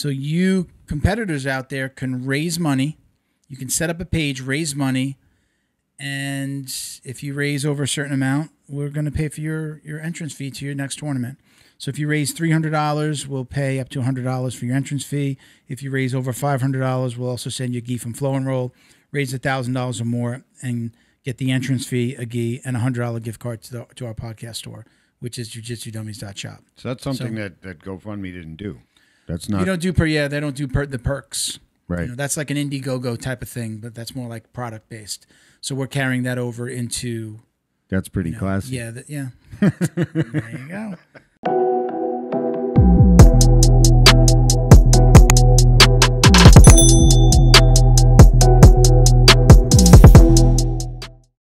So you competitors out there can raise money. You can set up a page, raise money, and if you raise over a certain amount, we're going to pay for your entrance fee to your next tournament. So if you raise $300, we'll pay up to $100 for your entrance fee. If you raise over $500, we'll also send you a gi from Flow and Roll. Raise $1,000 or more and get the entrance fee, a gi, and a $100 gift card to our podcast store, which is jiujitsudummies.shop. So that's something that GoFundMe didn't do. That's not. You don't do they don't do the perks. Right. You know, that's like an Indiegogo type of thing, but that's more like product based. So we're carrying that over into. That's pretty classy. Yeah. There you go.